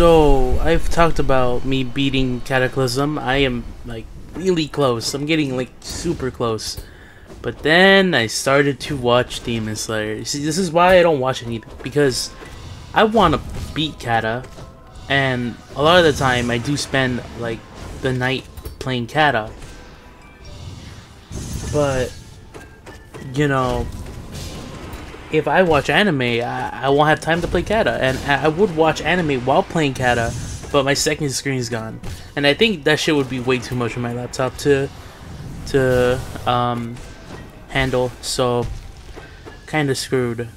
So, I've talked about me beating Cataclysm. I am, like, really close. I'm getting, like, super close. But then I started to watch Demon Slayer. You see, this is why I don't watch anything. Because I want to beat Kata. And a lot of the time, I do spend, like, the night playing Kata. But, you know, if I watch anime, I won't have time to play Kata, and I would watch anime while playing Kata, but my second screen's gone, and I think that shit would be way too much on my laptop to handle. So, kind of screwed.